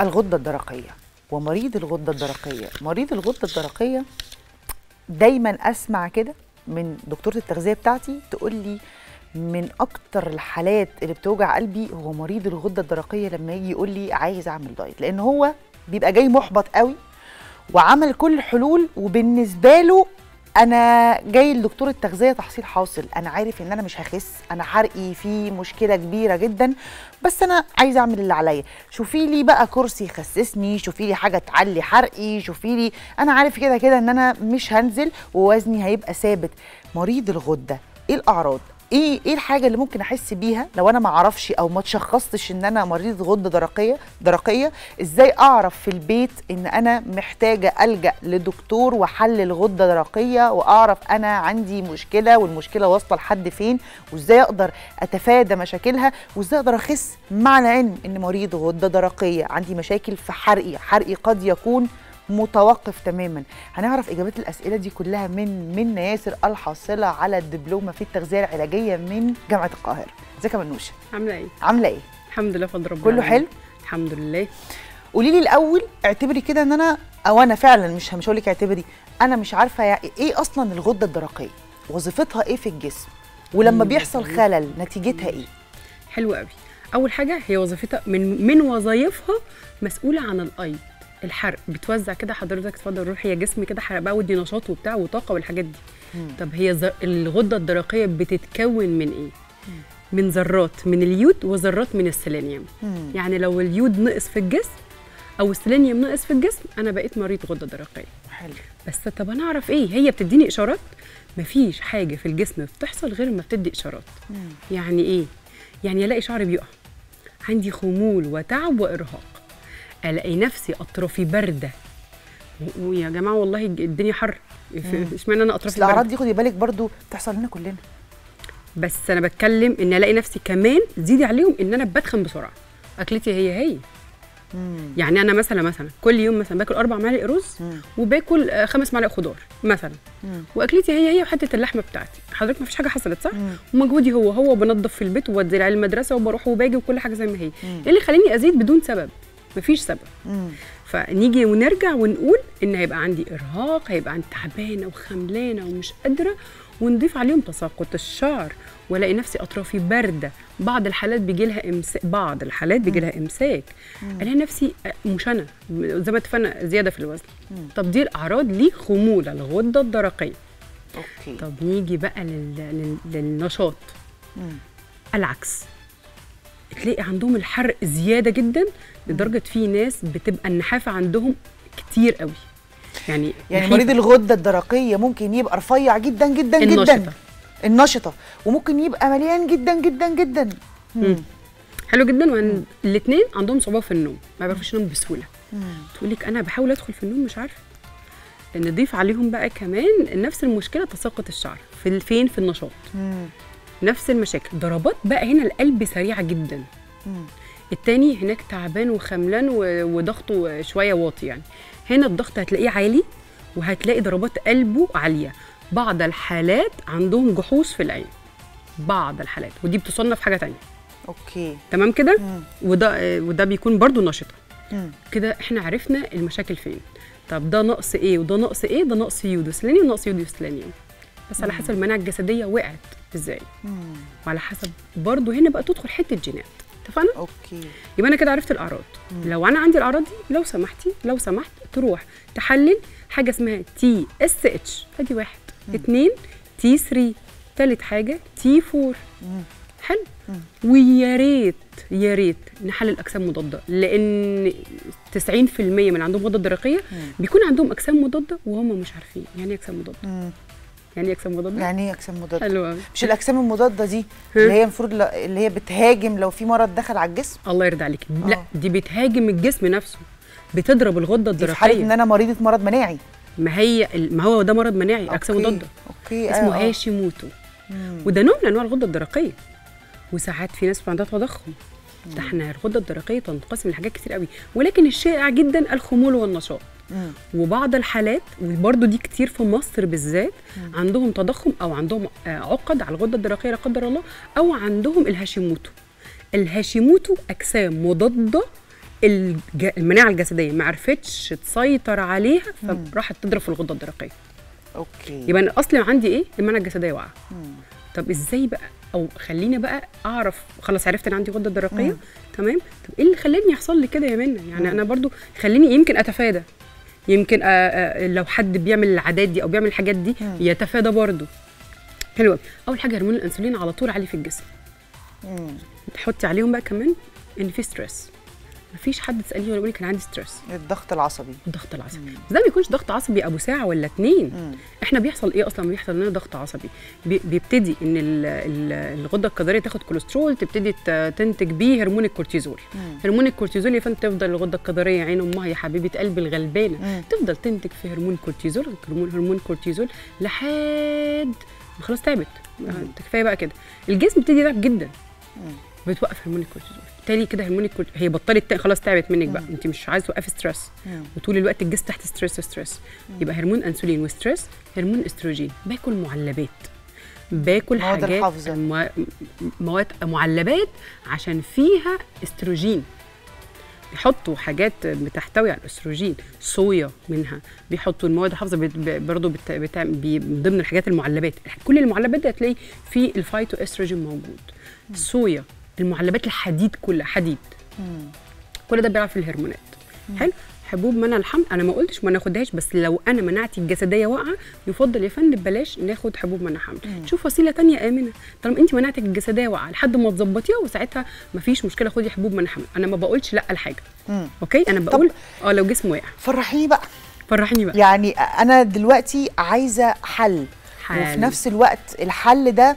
الغدة الدرقية ومريض الغدة الدرقية. مريض الغدة الدرقية دايما أسمع كده من دكتورة التغذية بتاعتي تقول لي من أكتر الحالات اللي بتوجع قلبي هو مريض الغدة الدرقية لما يجي يقول لي عايز أعمل دايت، لأن هو بيبقى جاي محبط قوي وعمل كل الحلول وبالنسبة له أنا جاي لدكتور التغذية تحصيل حاصل، أنا عارف إن أنا مش هخس، أنا حرقي فيه مشكلة كبيرة جدا بس أنا عايزة أعمل اللي عليا، شوفي لي بقى كرسي يخسسني، شوفي لي حاجة تعلي حرقي، شوفي لي أنا عارف كده كده إن أنا مش هنزل ووزني هيبقى ثابت. مريض الغدة إيه الأعراض؟ ايه الحاجه اللي ممكن احس بيها لو انا ما اعرفش او ما تشخصتش ان انا مريض غده درقيه؟ ازاي اعرف في البيت ان انا محتاجه الجا لدكتور واحلل غده درقيه واعرف انا عندي مشكله والمشكله واصله لحد فين، وازاي اقدر اتفادى مشاكلها، وازاي اقدر اخس مع العلم ان مريض غده درقيه عندي مشاكل في حرقي قد يكون متوقف تماما. هنعرف اجابات الاسئله دي كلها من منة ياسر الحاصله على الدبلومه في التغذيه العلاجيه من جامعه القاهره. ازيك يا منوشه؟ عامله ايه؟ الحمد لله بفضل ربنا. كله حلو؟ الحمد لله. قولي لي الاول، اعتبري كده ان انا او انا فعلا مش هقول لك اعتبري، انا مش عارفه ايه اصلا الغده الدرقيه؟ وظيفتها ايه في الجسم؟ ولما بيحصل خلل نتيجتها ايه؟ حلو قوي. اول حاجه هي وظيفتها من وظايفها مسؤوله عن الايض، الحرق، بتوزع كده حضرتك اتفضل روحي يا جسم كده حرق بقى ودي نشاط وبتاع وطاقه والحاجات دي. طب هي الغده الدرقيه بتتكون من ايه؟ من ذرات من اليود وذرات من السيلينيوم. يعني لو اليود نقص في الجسم او السيلينيوم نقص في الجسم انا بقيت مريض غده درقيه. حلو. بس طب انا اعرف ايه؟ هي بتديني اشارات، مفيش حاجه في الجسم بتحصل غير ما بتدي اشارات. يعني ايه؟ يعني الاقي شعري بيقع، عندي خمول وتعب وارهاق، الاقي نفسي اطرافي بارده، ويا جماعه والله الدنيا حر، اشمعنى انا اطرافي بارده؟ الاعراض دي خدي بالك برضو بتحصل لنا كلنا، بس انا بتكلم ان الاقي نفسي كمان زيدي عليهم ان انا بتخن بسرعه، اكلتي هي. يعني انا مثلا كل يوم باكل 4 معالق رز وباكل 5 معالق خضار مثلا، واكلتي هي وحته اللحمه بتاعتي، حضرتك ما فيش حاجه حصلت صح؟ ومجهودي هو وبنظف في البيت وبودي العيال المدرسه وبروح وباجي وكل حاجه زي ما هي. ايه اللي خليني ازيد بدون سبب؟ مفيش سبب. فنيجي ونرجع ونقول ان هيبقى عندي ارهاق، هيبقى عندي تعبانه وخملانه ومش قادره، ونضيف عليهم تساقط الشعر، والاقي نفسي اطرافي بارده، بعض الحالات بيجي لها امساك، الاقي نفسي مشنه زي ما اتفقنا زياده في الوزن. طب دي الاعراض خموله الغده الدرقيه. اوكي. طب نيجي بقى للنشاط. العكس، تلاقي عندهم الحرق زياده جدا لدرجه في ناس بتبقى النحافه عندهم كتير قوي. يعني مريض الغده الدرقيه ممكن يبقى رفيع جدا جدا جدا، النشطه، وممكن يبقى مليان جدا جدا جدا. حلو جدا. والاثنين عندهم صعوبه في النوم، ما بيعرفوش ينام بسهوله. تقول لك انا بحاول ادخل في النوم مش عارفه. نضيف عليهم بقى كمان نفس المشكله، تساقط الشعر في النشاط. نفس المشاكل، ضربات بقى هنا القلب سريعه جدا. التاني هناك تعبان وخملان وضغطه شويه واطي، يعني هنا الضغط هتلاقيه عالي وهتلاقي ضربات قلبه عاليه، بعض الحالات عندهم جحوظ في العين، بعض الحالات، ودي بتصنف حاجه تانية. اوكي تمام كده. وده بيكون برضو نشطه. كده احنا عرفنا المشاكل فين. طب ده نقص ايه وده نقص ايه؟ ده نقص يود وسيلينيوم ونقص يود وسيلينيوم، بس على حسب المناعه الجسديه وقعت ازاي، وعلى حسب برضو هنا بقى تدخل حته جينات. اتفقنا؟ اوكي. يبقى انا كده عرفت الاعراض. لو انا عندي الاعراض دي لو سمحت تروح تحلل حاجه اسمها تي اس اتش، ادي 1، 2 تي 3، ثالث حاجه تي 4. حلو. ويا ريت يا ريت نحلل اجسام مضاده، لان 90% من عندهم غده درقيه بيكون عندهم اجسام مضاده وهم مش عارفين يعني ايه اجسام مضاده. يعني ايه اجسام مضاده؟ حلوة. مش الاجسام المضاده دي اللي هي المفروض اللي هي بتهاجم لو في مرض دخل على الجسم؟ الله يرضى عليك. لا، دي بتهاجم الجسم نفسه، بتضرب الغده الدرقيه. في حاله ان انا مريضه مرض مناعي، ما هو ده مرض مناعي، اجسام مضاده. اوكي. اسمه هاشيموتو، وده نوع من انواع الغده الدرقيه. وساعات في ناس عندها تضخم. ده احنا الغده الدرقيه تنقسم لحاجات كتير قوي، ولكن الشائع جدا الخمول والنشاط. وبعض الحالات، وبرده دي كتير في مصر بالذات، عندهم تضخم او عندهم عقد على الغده الدرقيه لا قدر الله، او عندهم الهاشيموتو. الهاشيموتو اجسام مضاده المناعه الجسديه ما عرفتش تسيطر عليها فراحت تضرب في الغده الدرقيه. اوكي، يبقى انا اصلا عندي ايه؟ المناعه الجسديه واقعه. طب ازاي بقى، او خلينا بقى اعرف، خلاص عرفت انا عندي غده درقيه، تمام. طب ايه اللي خلاني يحصل لي كده يا منى؟ يعني انا برضو خليني يمكن اتفادى، يمكن لو حد بيعمل العادات دي او بيعمل الحاجات دي يتفادى برضو. حلو. اول حاجه هرمون الانسولين على طول عالي في الجسم. تحطي عليهم بقى كمان ان في ستريس. مفيش حد تساليه ولا يقول لك كان عندي ستريس. الضغط العصبي. الضغط العصبي، بس ده ما بيكونش ضغط عصبي ابو ساعه ولا اتنين. احنا بيحصل ايه اصلا؟ بيحصل لنا ضغط عصبي، بيبتدي ان الغده الكظريه تاخد كوليسترول، تبتدي تنتج بيه هرمون الكورتيزول. هرمون الكورتيزول يا فندم تفضل الغده الكظريه عين امها يا حبيبه قلبي الغلبانه تفضل تنتج في هرمون كورتيزول، هرمون كورتيزول لحد ما خلاص تعبت، كفايه بقى كده. الجسم بيبتدي يتعب جدا، بتوقف هرمون الكورتيزول. بالتالي كده هرمون الكورتيزول هي بطلت، خلاص تعبت منك بقى، انت مش عايزه توقفي ستريس، وطول الوقت الجسم تحت ستريس ستريس. يبقى هرمون انسولين وستريس، هرمون استروجين. باكل معلبات، باكل حاجات مواد معلبات عشان فيها استروجين، بيحطوا حاجات بتحتوي على الاستروجين، صويا منها، بيحطوا المواد الحافظه برضه من ضمن الحاجات المعلبات. كل المعلبات دي هتلاقي في الفايتو استروجين موجود. الصويا، المعلبات، الحديد، كلها حديد، كل ده بيلعب في الهرمونات. حلو. حبوب منع الحمل انا ما قلتش ما ناخدهاش، بس لو انا مناعتي الجسديه واقعه يفضل يا فندم بلاش ناخد حبوب منع حمل، شوف وسيله ثانيه امنه. طالما انت مناعتك الجسديه واقعه لحد ما تظبطيها، وساعتها ما فيش مشكله خدي حبوب منع حمل. انا ما بقولش لا لحاجه، اوكي؟ انا بقول لو جسمي واقع فرحيني بقى، فرحيني بقى. يعني انا دلوقتي عايزه حل. وفي نفس الوقت الحل ده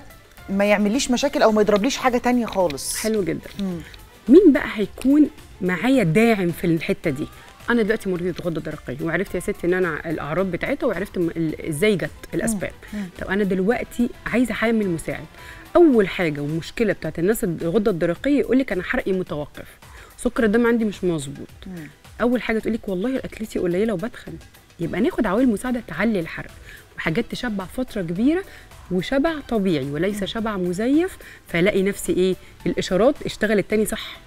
ما يعمليش مشاكل او ما يضربليش حاجه ثانيه خالص. حلو جدا. مين بقى هيكون معايا داعم في الحته دي؟ انا دلوقتي مريضه غده درقيه، وعرفت يا ستي ان انا الاعراض بتاعتها، وعرفت ازاي جت الاسباب. طب انا دلوقتي عايزه حامل مساعد. اول حاجه ومشكله بتاعت الناس الغده الدرقيه يقول لك انا حرقي متوقف، سكر الدم عندي مش مظبوط. اول حاجه تقول لك والله اكلتي قليله وبتخن. يبقى ناخد عوامل مساعده تعلي الحرق، وحاجات تشبع فتره كبيره، وشبع طبيعي وليس شبع مزيف. فلاقي نفسي ايه؟ الاشارات اشتغلت تاني صح،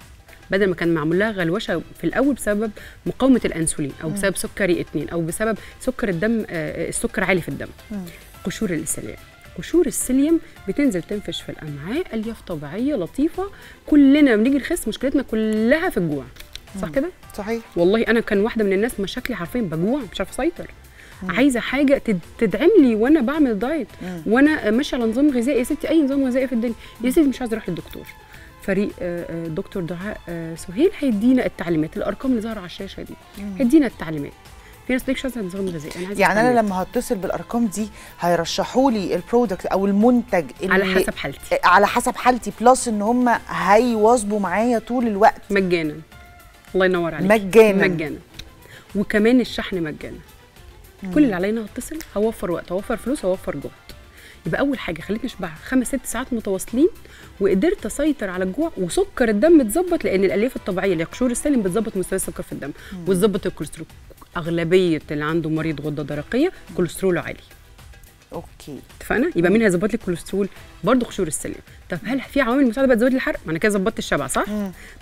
بدل ما كان معمول لها غلوشه في الاول بسبب مقاومه الانسولين، او بسبب سكري 2، او بسبب سكر الدم، السكر عالي في الدم. قشور السليم، قشور السليم بتنزل تنفش في الامعاء، الياف طبيعيه لطيفه. كلنا بنيجي نخس مشكلتنا كلها في الجوع، صح كده؟ صحيح. والله انا كان واحده من الناس مشاكلي حرفيا بجوع، مش عارفه اسيطر. عايزه حاجه تدعم لي وانا بعمل دايت، وانا ماشيه على نظام غذائي. يا ستي اي نظام غذائي في الدنيا يا ستي، مش عايزه اروح للدكتور. فريق دكتور دعاء سهيل هيدينا التعليمات، الارقام اللي ظاهره على الشاشه دي هيدينا التعليمات. في ناس مش عايزه نظام غذائي، انا عايزه يعني التعليمات. انا لما هتصل بالارقام دي هيرشحوا لي البرودكت او المنتج اللي على حسب حالتي، على حسب حالتي، بلس ان هم هيواظبوا معايا طول الوقت مجانا. الله ينور عليك. مجانا، وكمان الشحن مجانا. كل اللي علينا هتصل، هوفر وقت، هوفر فلوس، هوفر جهد. يبقى اول حاجه خليتني اشبعها 5 6 ساعات متواصلين، وقدرت اسيطر على الجوع، وسكر الدم اتظبط، لان الالياف الطبيعيه لقشور السلم بتظبط مستوى السكر في الدم، وتظبط الكوليسترول. اغلبيه اللي عنده مريض غده درقيه كوليستروله عالي. اوكي، اتفقنا. يبقى مين هيظبط لي الكوليسترول؟ برضه قشور السليم. طب هل في عوامل مساعده بقى تزود لي الحرق؟ ما انا كده ظبطت الشبع، صح؟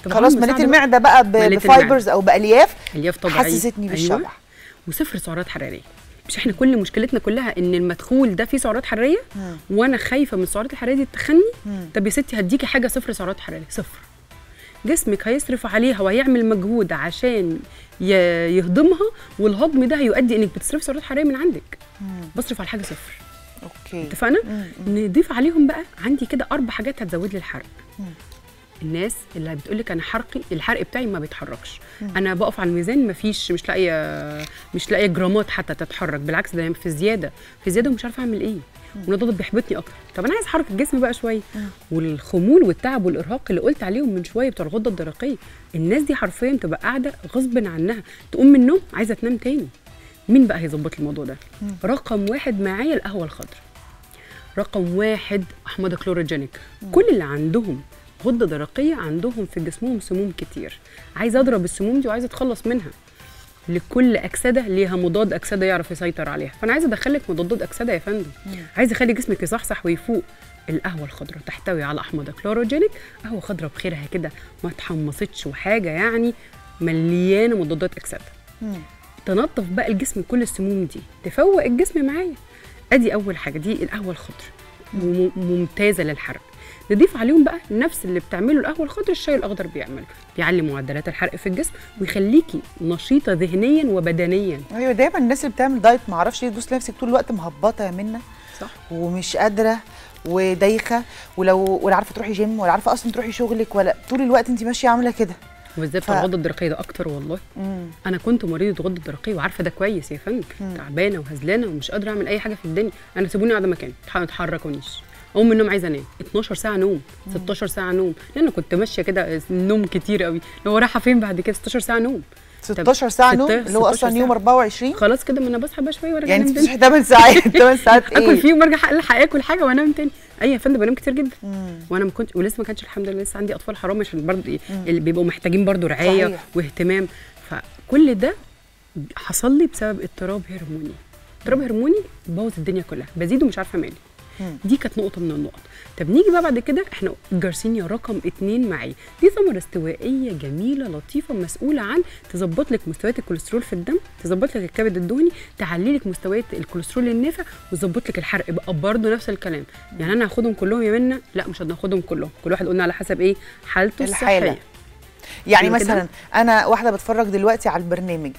طب خلاص مليت المعده بقى بفايبرز او بالياف، الياف طبيعيه حسستني بالشبع. أيوة. وصفر سعرات حراريه. مش احنا كل مشكلتنا كلها ان المدخول ده فيه سعرات حراريه، وانا خايفه من السعرات الحراريه دي تخني. طب يا ستي هديكي حاجه صفر سعرات حراريه، صفر. جسمك هيصرف عليها وهيعمل مجهود عشان يهضمها، والهضم ده هيؤدي انك بتصرفي سعرات حراريه من عندك. بصرف على حاجه صفر. اوكي، اتفقنا. نضيف عليهم بقى عندي كده 4 حاجات هتزود لي الحرق. الناس اللي بتقول لك انا حرقي، الحرق بتاعي ما بيتحركش، انا بقف على الميزان مفيش، مش لاقيه جرامات حتى تتحرك، بالعكس ده في زياده ومش عارفه اعمل ايه، والضغط بيحبطني اكتر. طب انا عايز احرك الجسم بقى شويه. والخمول والتعب والارهاق اللي قلت عليهم من شويه بتوع الغده الدرقيه، الناس دي حرفيا بتبقى قاعده غصب عنها، تقوم من النوم عايزه تنام تاني. مين بقى هيظبط الموضوع ده؟ رقم 1 معايا القهوه الخضراء. رقم 1 احماض كلوروجينيك. كل اللي عندهم غده درقيه عندهم في جسمهم سموم كتير، عايزه اضرب السموم دي وعايزه اتخلص منها. لكل اكسده ليها مضاد اكسده يعرف يسيطر عليها، فانا عايزه ادخلك مضادات اكسده يا فندم، عايزه اخلي جسمك يصحصح ويفوق. القهوه الخضراء تحتوي على احماض كلوروجينيك. قهوه خضراء بخيرها كده، ما اتحمصتش وحاجه، يعني مليانه مضادات اكسده. تنظف بقى الجسم كل السموم دي، تفوق الجسم معايا. ادي اول حاجه، دي القهوه الخضر ممتازه للحرق. نضيف عليهم بقى نفس اللي بتعمله القهوه الخضر الشاي الاخضر بيعمله، بيعلي معدلات الحرق في الجسم ويخليكي نشيطه ذهنيا وبدنيا. ايوه دايما الناس اللي بتعمل دايت ما اعرفش ليه تبص نفسك طول الوقت مهبطه يا منى، صح، ومش قادره ودايخه ولا عارفه تروحي جيم ولا عارفه اصلا تروحي شغلك، ولا طول الوقت انت ماشيه عامله كده. وبالذات الغده الدرقيه ده اكتر والله. انا كنت مريضه غده درقيه وعارفه ده كويس يا فندم، تعبانه وهزلانه ومش قادره اعمل اي حاجه في الدنيا، انا سيبوني قاعده مكاني ما اتحركونيش. اقوم من النوم عايزه انام 12 ساعه نوم، 16 ساعه نوم، لان كنت ماشيه كده نوم كتير قوي، اللي هو رايحه فين بعد كده 16 ساعه نوم؟ 16 ساعه نوم اللي هو اصلا يوم 24 خلاص كده، ما انا بصحى بقى شويه وارجع يعني انام تاني. 8 ساعات 8 ساعات ايه؟ اكل فيهم وارجع الحق اكل حاجه وانام تاني. ايوه يا فندم بنام كتير جدا. وانا ما كنت ولسه ما كانش الحمد لله لسه عندي اطفال حرام، عشان برضه اللي بيبقوا محتاجين برضه رعايه صحيح. واهتمام. فكل ده حصل لي بسبب اضطراب هرموني. اضطراب هرموني بوظ الدنيا كلها، بزيد ومش عارفه مالي. دي كانت نقطه من النقط. طب نيجي بقى بعد كده، احنا الجرسينيا رقم 2 معايا، دي ثمره استوائيه جميله لطيفه مسؤوله عن تظبط لك مستويات الكوليسترول في الدم، تظبط لك الكبد الدهني، تعلي لك مستويات الكوليسترول النافع، وتظبط لك الحرق. بقى برضه نفس الكلام، يعني انا هاخدهم كلهم يا منى؟ لا مش هناخدهم كلهم، كل واحد قلنا على حسب ايه حالته الصحيه. يعني مثلا انا واحده بتفرج دلوقتي على البرنامج،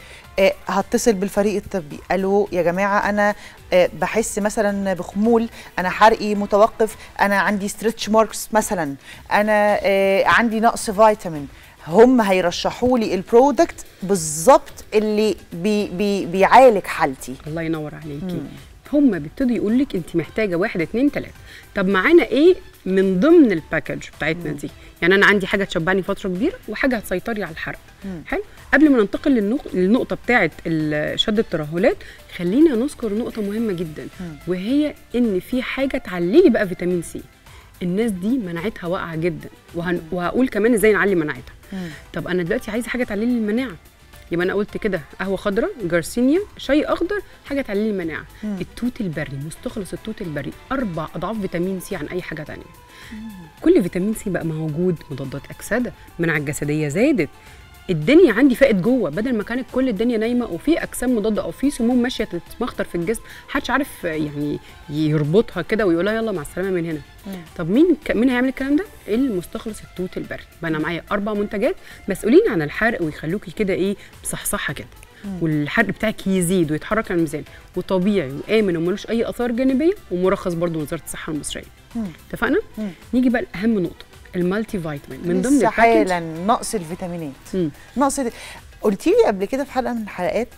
هتصل بالفريق الطبي، الو يا جماعه انا بحس مثلا بخمول، انا حرقي متوقف، انا عندي ستريتش ماركس مثلا، انا عندي نقص فيتامين. هم هيرشحوا لي البرودكت بالظبط اللي بي بي بيعالج حالتي. الله ينور عليكي. هم بيبتدوا يقول لك انت محتاجه 1 2 3. طب معانا ايه من ضمن الباكج بتاعتنا دي؟ يعني انا عندي حاجه تشبعني فتره كبيره وحاجه هتسيطري على الحرق. حلو، قبل ما ننتقل للنقطه بتاعه شد الترهلات خلينا نذكر نقطه مهمه جدا، وهي ان في حاجه تعلي لي بقى فيتامين سي. الناس دي مناعتها واقعه جدا، وهقول كمان ازاي نعلي مناعتها. طب انا دلوقتي عايزه حاجه تعلي لي المناعه، يبقى انا قلت كده قهوه خضراء، جارسينيا، شاي اخضر، حاجه تعلي المناعه. التوت البري، مستخلص التوت البري 4 اضعاف فيتامين سي عن اي حاجه ثانيه. كل فيتامين سي بقى موجود، مضادات اكسده، مناعه الجسديه زادت، الدنيا عندي فاقت جوه، بدل ما كانت كل الدنيا نايمه وفي اجسام مضاده او في سموم ماشيه تتمخطر في الجسم، محدش عارف يعني يربطها كده ويقولها يلا مع السلامه من هنا. طب مين هيعمل الكلام ده؟ المستخلص التوت البري. بقى انا معايا 4 منتجات مسؤولين عن الحرق ويخلوكي كده ايه مصحصحه كده، والحرق بتاعك يزيد ويتحرك على الميزان، وطبيعي وامن وملوش اي اثار جانبيه، ومرخص برضو وزاره الصحه المصريه. اتفقنا؟ نيجي بقى لاهم نقطه، المالتي فيتامين من ضمن حالا نقص الفيتامينات. نقص قلتي لي قبل كده في حلقه من الحلقات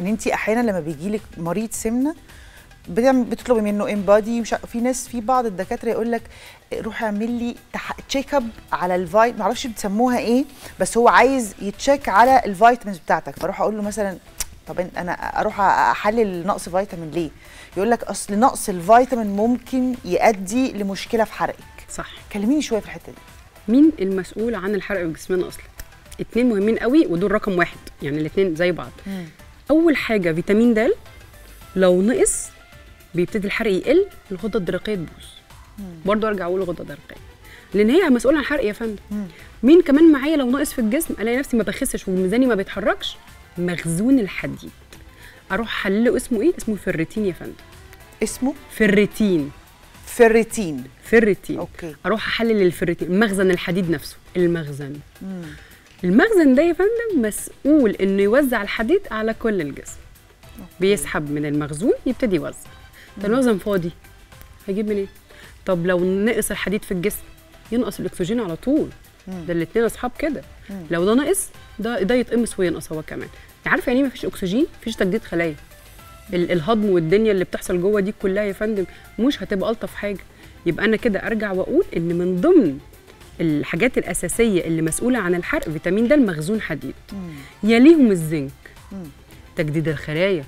ان انت احيانا لما بيجي لك مريض سمنه بتطلبي منه ان بادي، في ناس في بعض الدكاتره يقول لك روح اعمل لي تشيك اب على الفيتامين، ما اعرفش بتسموها ايه، بس هو عايز يتشيك على الفيتامينز بتاعتك. فاروح اقول له مثلا طب انا اروح احلل نقص فيتامين ليه؟ يقول لك اصل نقص الفيتامين ممكن يؤدي لمشكله في حرقك. صح، كلميني شويه في الحته دي. مين المسؤول عن الحرق في جسمنا اصلا؟ 2 مهمين قوي ودول رقم 1، يعني الاثنين زي بعض. اول حاجه فيتامين د، لو نقص بيبتدي الحرق يقل، الغده الدرقيه تبوظ. برضه ارجع اقول الغده الدرقيه لان هي مسؤوله عن الحرق يا فندم. مين كمان معايا لو ناقص في الجسم؟ الاقي نفسي ما بخسش وميزاني ما بيتحركش، مخزون الحديد. اروح احلله، اسمه ايه؟ اسمه فريتين يا فندم. اسمه فريتين. فريتين اوكي. اروح احلل الفريتين، مخزن الحديد نفسه. المخزن ده يا فندم مسؤول انه يوزع الحديد على كل الجسم. بيسحب من المخزون يبتدي يوزع. طب المخزن فاضي هجيب منين؟ طب لو نقص الحديد في الجسم ينقص الاكسجين على طول. ده الاثنين اصحاب كده. لو ده ناقص ده يتقمص وينقص هو كمان. عارفه يعني ايه مفيش اكسجين؟ مفيش تجديد خلايا. الهضم والدنيا اللي بتحصل جوه دي كلها يا فندم مش هتبقى الطف حاجه. يبقى انا كده ارجع واقول ان من ضمن الحاجات الاساسيه اللي مسؤوله عن الحرق فيتامين د، المخزون حديد. يليهم الزنك، تجديد الخلايا،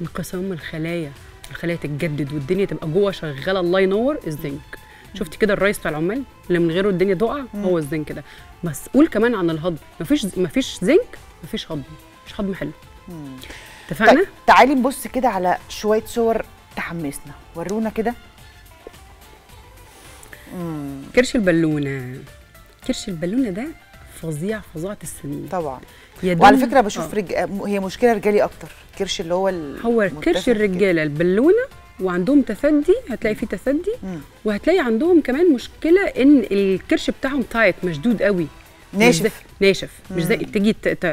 انقسام الخلايا، الخلايا تتجدد والدنيا تبقى جوه شغاله. الله ينور، الزنك. شفتي كده الرئيس بتاع العمال اللي من غيره الدنيا تقع؟ هو الزنك ده مسؤول كمان عن الهضم. مفيش زنك مفيش هضم، مفيش هضم حلو. اتفقنا؟ تعالي نبص كده على شويه صور تحمسنا، ورونا كده. كرش البالونه ده فظيع فظاعه السنين طبعا. وعلى فكره بشوف هي مشكله رجالي اكتر، الكرش اللي هو كرش الرجاله البالونه، وعندهم تثدي، هتلاقي فيه تثدي، وهتلاقي عندهم كمان مشكله ان الكرش بتاعهم تايت مشدود قوي، ناشف مش زي تيجي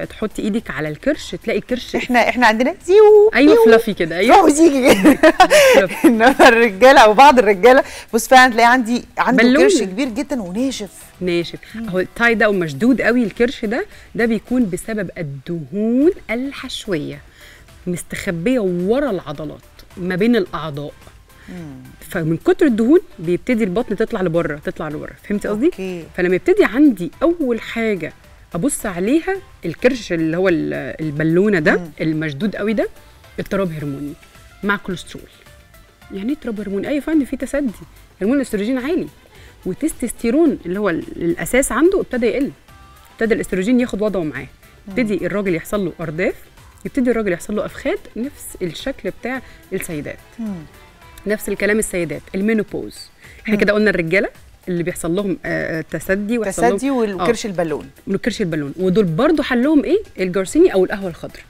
تحط ايدك على الكرش تلاقي الكرش احنا عندنا زيو، ايوه فلافي كده، ايوه زيجي كده. انما الرجاله او بعض الرجاله بص فعلا تلاقي عنده كرش كبير جدا وناشف. اهو التاي ده ومشدود قوي الكرش ده بيكون بسبب الدهون الحشويه مستخبيه ورا العضلات ما بين الاعضاء، فمن كتر الدهون بيبتدي البطن تطلع لبره، فهمتي قصدي؟ فلما يبتدي عندي اول حاجه ابص عليها الكرش اللي هو البالونه ده المشدود قوي ده، اضطراب هرموني مع كوليسترول. يعني ايه اضطراب هرموني؟ اي فن في تسدي، هرمون الاستروجين عالي وتستوستيرون اللي هو الاساس عنده ابتدى يقل، ابتدى الاستروجين ياخد وضعه معاه، ابتدي الراجل يحصل له ارداف، يبتدي الراجل يحصل له افخاذ نفس الشكل بتاع السيدات. نفس الكلام السيدات، المينوبوز احنا كده قلنا الرجاله اللي بيحصل لهم تسدي والكرش البالون، ودول برضو حلهم ايه؟ الجارسيني او القهوه الخضراء.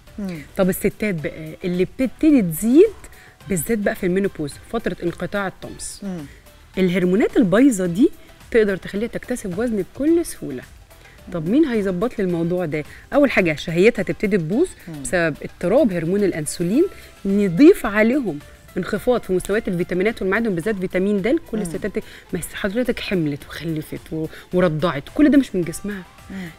طب الستات بقى اللي بتبتدي تزيد بالذات بقى في المينوبوز، فتره انقطاع الطمس، الهرمونات البايظه دي تقدر تخليها تكتسب وزن بكل سهوله. طب مين هيظبط لي الموضوع ده؟ اول حاجه شهيتها تبتدي تبوظ بسبب اضطراب هرمون الانسولين، نضيف عليهم انخفاض في مستويات الفيتامينات والمعادن بالذات فيتامين د. كل الستات ما حضرتك حملت وخلفت ورضعت، كل ده مش من جسمها،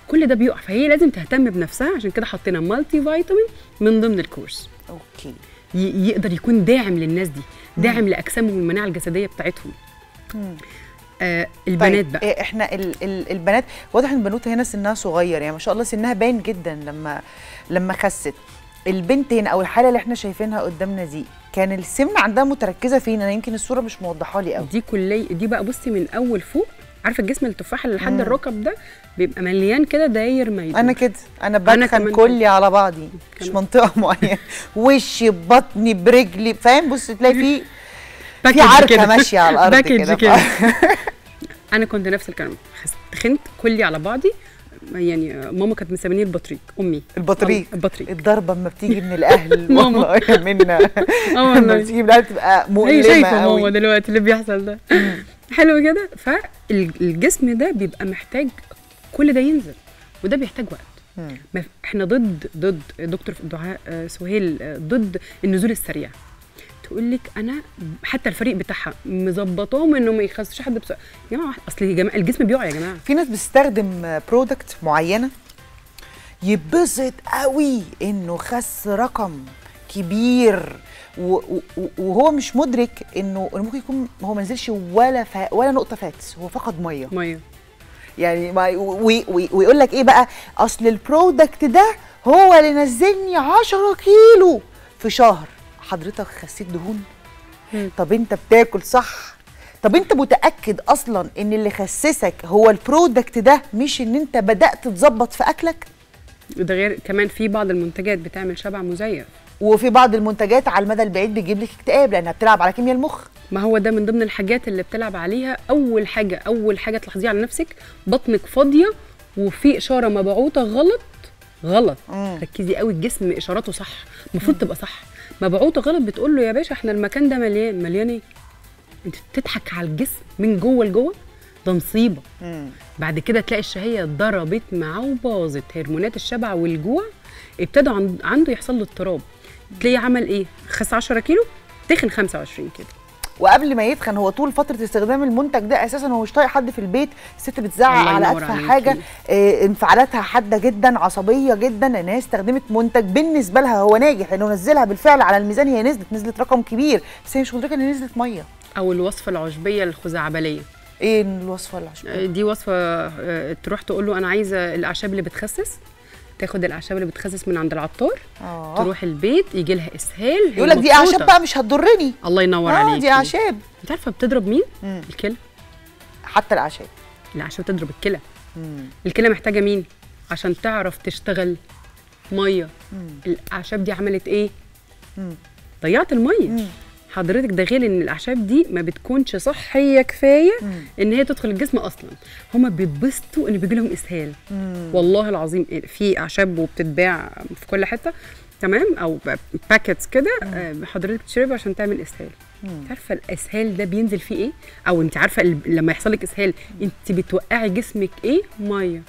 كل ده بيقع، فهي لازم تهتم بنفسها. عشان كده حطينا مالتي فيتامين من ضمن الكورس، اوكي، يقدر يكون داعم للناس دي، داعم لاجسامهم والمناعه الجسديه بتاعتهم. البنات بقى احنا البنات واضح ان البنوت هنا سنها صغير، يعني ما شاء الله سنها باين جدا لما خست. البنت هنا او الحاله اللي احنا شايفينها قدامنا دي كان السمنه عندها متركزه فين؟ انا يمكن الصوره مش موضحه لي قوي. دي بقى بصي من اول فوق، عارفه الجسم التفاحه اللي لحد الركب ده بيبقى مليان كده داير ما يدور. انا بدخن كلي على بعضي، مش منطقه معينه، وشي ببطني برجلي، فاهم؟ بص تلاقي في عركه ماشيه على الارض كده. انا كنت نفس الكلام، خنت كلي على بعضي، يعني ماما كانت مسميني البطريق، امي البطريق. الضربه اما بتيجي من الاهل ماما يا منى، لما بتيجي من الاهل بتبقى مؤلمه قوي. شايفه ماما دلوقتي اللي بيحصل ده حلو كده. فالجسم ده بيبقى محتاج كل ده ينزل، وده بيحتاج وقت. احنا ضد دكتور دعاء سهيل ضد النزول السريع. تقول لك انا حتى الفريق بتاعها مظبطاهم انه ما يخسش حد بسرعه. يا جماعه اصل الجسم بيقع يا جماعه. في ناس بتستخدم برودكت معينه يبسط قوي انه خس رقم كبير، وهو مش مدرك انه ممكن يكون هو ما نزلش ولا نقطه فات، هو فقد ميه يعني. ويقول لك ايه بقى؟ اصل البرودكت ده هو اللي نزلني 10 كيلو في شهر. حضرتك خسيت دهون؟ طب انت بتاكل صح؟ طب انت متاكد اصلا ان اللي خسسك هو البرودكت ده، مش ان انت بدات تظبط في اكلك؟ ده غير كمان في بعض المنتجات بتعمل شبع مزيف، وفي بعض المنتجات على المدى البعيد بتجيب لك اكتئاب لانها بتلعب على كيمياء المخ. ما هو ده من ضمن الحاجات اللي بتلعب عليها. اول حاجه تلاحظيها على نفسك، بطنك فاضيه وفي اشاره مبعوثه غلط. ركزي قوي، الجسم اشاراته صح، المفروض تبقى صح، مبعوثه غلط بتقول له يا باشا احنا المكان ده مليان ايه؟ انت بتضحك على الجسم من جوه لجوه، ده مصيبه. بعد كده تلاقي الشهيه ضربت معاه وباظت، هرمونات الشبع والجوع ابتدوا عنده يحصل له اضطراب. تلاقيه عمل ايه؟ خس 10 كيلو، تخن 25 كيلو. وقبل ما يتخن هو طول فتره استخدام المنتج ده اساسا هو مش طايق حد في البيت، الست بتزعق على اتفه حاجه، انفعالاتها حاده جدا، عصبيه جدا، لان هي استخدمت منتج بالنسبه لها هو ناجح، لانه نزلها بالفعل على الميزان، هي نزلت رقم كبير، بس هي مش مدركه ان نزلت ميه. او الوصفه العشبيه الخزعبليه. ايه الوصفه العشبيه؟ دي وصفه تروح تقول له انا عايزه الاعشاب اللي بتخسس، تاخد الاعشاب اللي بتخسس من عند العطار، تروح البيت يجي لها اسهال، يقول لك دي اعشاب بقى مش هتضرني. الله ينور عليك، دي اعشاب. انت عارفه بتضرب مين؟ الكلى. حتى الاعشاب تضرب الكلى. الكلى محتاجه مين عشان تعرف تشتغل؟ ميه. الاعشاب دي عملت ايه؟ ضيعت الميه. حضرتك ده غير ان الاعشاب دي ما بتكونش صحيه كفايه ان هي تدخل الجسم اصلا. هم بيتبسطوا ان بيجي لهم اسهال. والله العظيم في اعشاب وبتتباع في كل حته، تمام، او باكيتس كده حضرتك تشربها عشان تعمل اسهال. انت عارفه الاسهال ده بينزل فيه ايه؟ او انت عارفه لما يحصل لك اسهال انت بتوقعي جسمك ايه؟ ميه.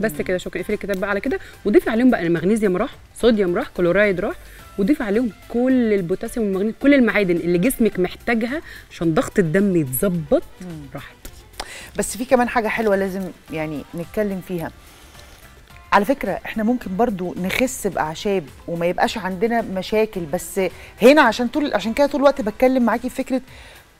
بس كده، شكرا. اقفلي الكتاب بقى على كده، وضيفي عليهم بقى المغنيسيوم راح، صوديوم راح، كلورايد راح، وضيفي عليهم كل البوتاسيوم والمغنيسيوم، كل المعادن اللي جسمك محتاجها عشان ضغط الدم يتظبط راحت. بس في كمان حاجه حلوه لازم يعني نتكلم فيها. على فكره احنا ممكن برضو نخس باعشاب وما يبقاش عندنا مشاكل، بس هنا عشان كده طول الوقت بتكلم معاكي في فكره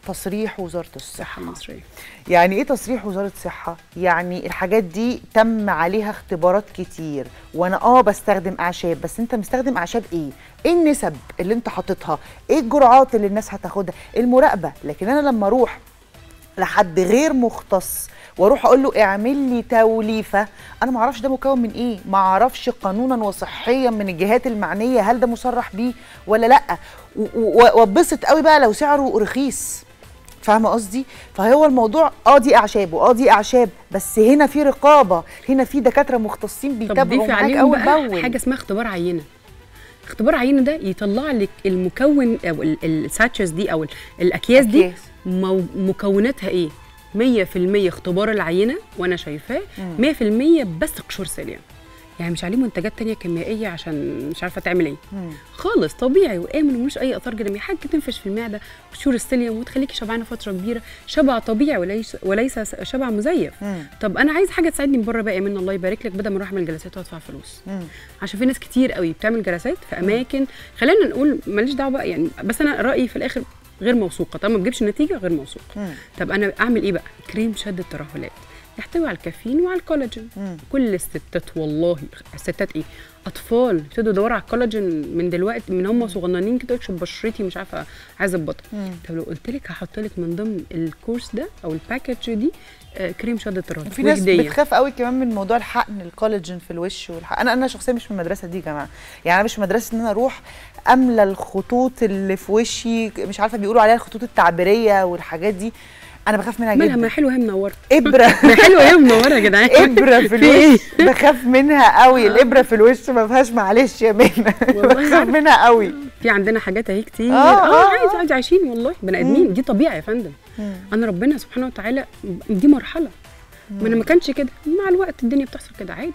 تصريح وزارة الصحة المصرية. يعني ايه تصريح وزارة الصحة؟ يعني الحاجات دي تم عليها اختبارات كتير، وانا بستخدم اعشاب، بس انت مستخدم اعشاب ايه؟ ايه النسب اللي انت حاططها؟ ايه الجرعات اللي الناس هتاخدها؟ المراقبة. لكن انا لما اروح لحد غير مختص واروح اقول له اعمل لي توليفه، انا ما اعرفش ده مكون من ايه، ما اعرفش قانونا وصحيا من الجهات المعنيه هل ده مصرح بيه ولا لا، واتبسط قوي بقى لو سعره رخيص. فاهمه قصدي؟ فهو الموضوع دي اعشاب دي اعشاب، بس هنا في رقابه، هنا في دكاتره مختصين بيتابعوا معاك اول باول. حاجه اسمها اختبار عينه. اختبار عينه ده يطلع لك المكون او الساتشز دي او الاكياس دي مكوناتها ايه؟ 100% اختبار العينه وانا شايفاه 100% بس قشور سيليا، يعني مش عليه منتجات ثانيه كيميائيه عشان مش عارفه تعمل ايه خالص، طبيعي وامن ومش اي اثار جانبيه، حاجه تنفش في المعده قشور السيليا وتخليكي شبعانه فتره كبيره، شبع طبيعي وليس شبع مزيف. طب انا عايز حاجه تساعدني من بره بقى، من الله يبارك لك، بدل ما اروح اعمل جلسات وادفع فلوس، عشان في ناس كتير قوي بتعمل جلسات في اماكن، خلينا نقول ماليش دعوه بقى يعني، بس انا رايي في الاخر غير موثوقه، طب ما بتجيبش نتيجه غير موثوقه. طب انا اعمل ايه بقى؟ كريم شد الترهلات يحتوي على الكافيين وعلى الكولاجين. كل الستات، والله الستات ايه؟ اطفال ابتدوا يدوروا على الكولاجين من دلوقتي، من هم صغننين كده، يشوف بشرتي مش عارفه عايزه اظبطها. طب لو قلت لك هحط لك من ضمن الكورس ده او الباكج دي كريم شد الترهلات. في ناس بتخاف قوي كمان من موضوع الحقن، الكولاجين في الوش والحقن. انا شخصيا مش من المدرسه دي يا جماعه، يعني انا مش من مدرسه ان انا اروح املى الخطوط اللي في وشي، مش عارفه بيقولوا عليها الخطوط التعبيريه والحاجات دي، انا بخاف منها جدا. مالها، ما حلوه هي منوره، ابره حلوه هي منوره يا جدعان، ابره في الوش بخاف منها قوي. الابره في الوش ما فيهاش، معلش يا منى بخاف منها قوي. في عندنا حاجات اهي كتير عادي، عايشين والله بني ادمين، دي طبيعه يا فندم. انا ربنا سبحانه وتعالى دي مرحله، ما انا ما كانش كده، مع الوقت الدنيا بتحصل كده عادي.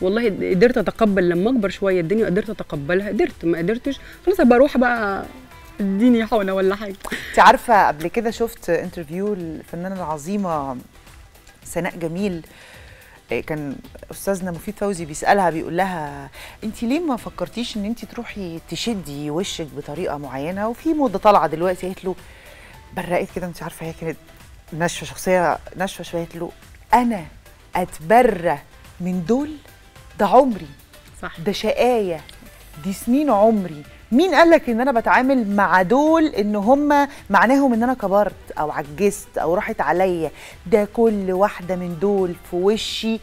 والله قدرت اتقبل لما اكبر شويه الدنيا، قدرت اتقبلها، قدرت ما قدرتش خلاص ابقى اروح بقى اديني حقنه ولا حاجه. انت عارفه قبل كده شفت انترفيو الفنانه العظيمه سناء جميل، كان استاذنا مفيد فوزي بيسالها، بيقول لها انت ليه ما فكرتيش ان انت تروحي تشدي وشك بطريقه معينه وفي موضه طالعه دلوقتي؟ قالت له برقت كده، انت عارفه هي كانت ناشفه، شخصيه ناشفه شويه، قالت له انا اتبرى من دول؟ ده عمري، صح، ده شقايه، دي سنين عمري، مين قال لك ان انا بتعامل مع دول ان هم معناهم ان انا كبرت او عجزت او راحت عليا؟ ده كل واحده من دول في وشي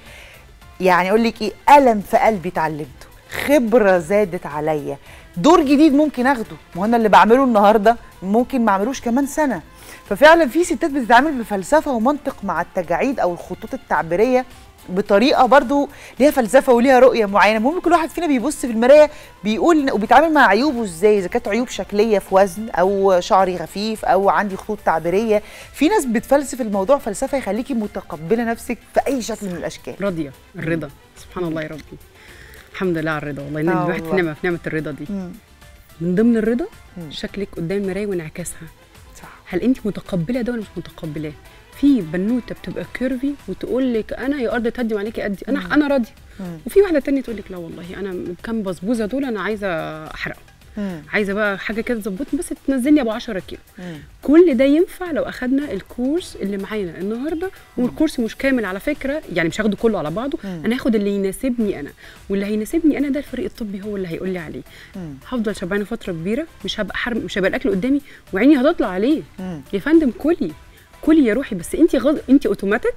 يعني اقول لك ايه، الم في قلبي اتعلمته، خبره زادت عليا، دور جديد ممكن اخده، ما انا اللي بعمله النهارده ممكن ما اعملوش كمان سنه. ففعلا في ستات بتتعامل بفلسفه ومنطق مع التجاعيد او الخطوط التعبيريه بطريقه برضو ليها فلسفه وليها رؤيه معينه. المهم كل واحد فينا بيبص في المرايه بيقول وبيتعامل مع عيوبه ازاي، اذا كانت عيوب شكليه في وزن او شعري خفيف او عندي خطوط تعبيريه. في ناس بتفلسف الموضوع فلسفه يخليكي متقبله نفسك في اي شكل من الاشكال، راضيه، الرضا، سبحان الله يا ربي، الحمد لله على الرضا، والله ان الواحد في نعمه الرضا دي. من ضمن الرضا شكلك قدام المرايه وانعكاسها، صح، هل انت متقبله ده ولا مش متقبلاه؟ في بنوته بتبقى كيرفي وتقول لك انا يا ارض تهدي وعليكي قدي، انا راضيه، وفي واحده ثانيه تقول لك لا والله انا كام بسبوزه دول انا عايزه احرقهم، عايزه بقى حاجه كده تظبطني بس تنزل لي ابو 10 كيلو. كل ده ينفع لو اخذنا الكورس اللي معانا النهارده، والكورس مش كامل على فكره، يعني مش هاخده كله على بعضه، انا هاخد اللي يناسبني انا، واللي هيناسبني انا ده الفريق الطبي هو اللي هيقول لي عليه. هفضل شبعانه فتره كبيره، مش هبقى الاكل قدامي وعيني هتطلع عليه. يا فندم كلي، كلي يا روحي، بس انت انت اوتوماتيك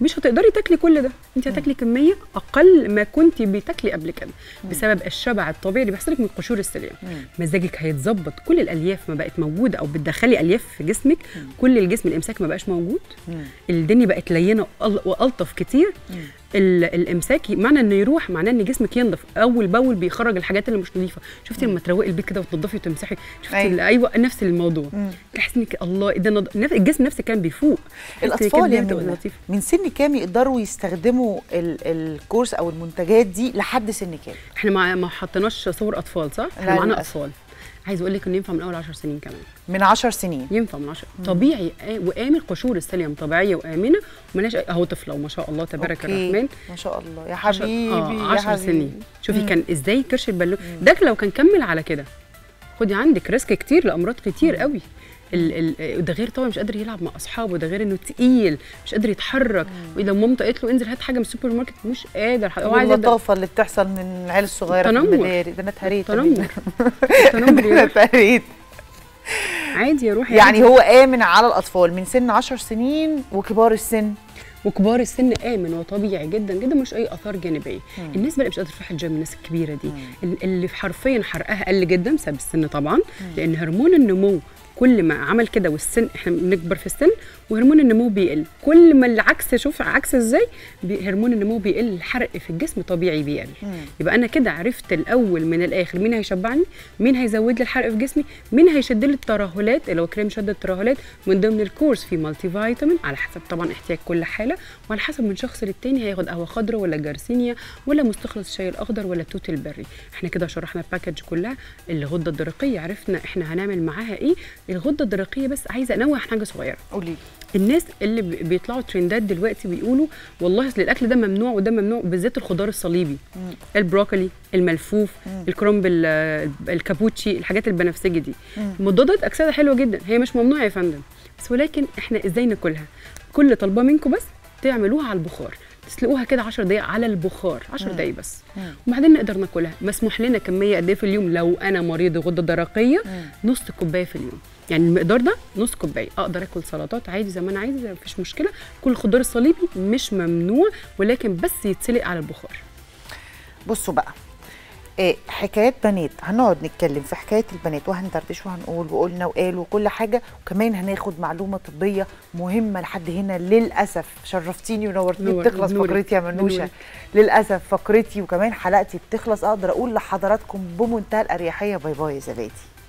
مش هتقدري تاكلي كل ده، انت هتاكلي كميه اقل ما كنت بتاكلي قبل كده بسبب الشبع الطبيعي اللي بيحصل لك من قشور السليم. مزاجك هيتظبط، كل الالياف ما بقت موجوده او بتدخلي الياف في جسمك، كل الجسم الامساك ما بقاش موجود، الدنيا بقت لينه والطف كتير. الامساك معنى انه يروح، معناه ان جسمك ينضف اول باول، بيخرج الحاجات اللي مش نظيفه. شفتي لما تروقي البيت كده وتنضفي وتمسحي، شفتي ايوه نفس الموضوع، تحسي انك الله ده الجسم نفسه كان بيفوق. الاطفال يعني من سن كام يقدروا يستخدموا الكورس او المنتجات دي لحد سن كام؟ احنا ما حطيناش صور اطفال صح؟ احنا معانا اطفال، عايز اقول لك انه ينفع من اول 10 سنين كمان. من 10 سنين ينفع، من 10 طبيعي وامن، قشور السليم طبيعيه وامنه ومالهاش اهو طفله وما شاء الله تبارك الرحمن ما شاء الله يا حبيبي 10 سنين. شوفي كان ازاي كرش البالون ده، لو كان كمل على كده خدي عندك ريسك كتير لامراض كتير قوي. ده غير طبعا مش قادر يلعب مع اصحابه، ده غير انه تقيل مش قادر يتحرك، ولو مامته قالت له انزل هات حاجه من السوبر ماركت مش قادر. واللطافه اللي بتحصل من العيال الصغيره في المدارس، بنات هريت بنات هريت عادي يا روحي. يعني هو امن على الاطفال من سن 10 سنين وكبار السن، وكبار السن امن وطبيعي جدا جدا، مش اي اثار جانبيه. الناس اللي مش قادره تروح الجيم، الناس الكبيره دي اللي حرفيا حرقها قل جدا بسبب السن طبعا، لان هرمون النمو كل ما عمل كده والسن، احنا بنكبر في السن وهرمون النمو بيقل، كل ما العكس، شوف عكس ازاي، هرمون النمو بيقل، الحرق في الجسم طبيعي بيقل. يبقى انا كده عرفت الاول من الاخر مين هيشبعني، مين هيزود لي الحرق في جسمي، مين هيشد لي الترهلات اللي هو كريم شد الترهلات. من ضمن الكورس في مالتي فيتامين على حسب طبعا احتياج كل حاله، وعلى حسب من شخص للتاني هياخد قهوه خضراء ولا جارسينيا ولا مستخلص الشاي الاخضر ولا التوت البري. احنا كده شرحنا الباكج كلها. الغده الدرقيه عرفنا احنا هنعمل معاها ايه. الغده الدرقيه بس عايزه انوه حاجه صغيره، قولي الناس اللي بيطلعوا ترندات دلوقتي بيقولوا والله اصل الاكل ده ممنوع وده ممنوع، بالذات الخضار الصليبي، البروكلي، الملفوف، الكرنبل، الكابوتشي، الحاجات البنفسجي دي مضادات اكسده حلوه جدا، هي مش ممنوعه يا فندم، بس ولكن احنا ازاي ناكلها. كل طالبه منكم بس تعملوها على البخار، تسلقوها كده 10 دقائق على البخار، 10 دقائق بس، وبعدين نقدر ناكلها. مسموح لنا كميه قد ايه في اليوم؟ لو انا مريض غده درقيه نص كوبايه في اليوم، يعني المقدار ده نص كوبايه. اقدر اكل سلطات عادي زي ما انا عايزه، مفيش مشكله، كل الخضار الصليبي مش ممنوع، ولكن بس يتسلق على البخار. بصوا بقى إيه حكايات بنات، هنقعد نتكلم في حكايه البنات وهندردش وهنقول وقلنا وقال وكل حاجه، وكمان هناخد معلومه طبيه مهمه. لحد هنا للاسف شرفتيني ونورتيني، بتخلص فقرتي يا منوشه، للاسف فقرتي وكمان حلقتي بتخلص. اقدر اقول لحضراتكم بمنتهى الاريحيه باي باي يا زبادي.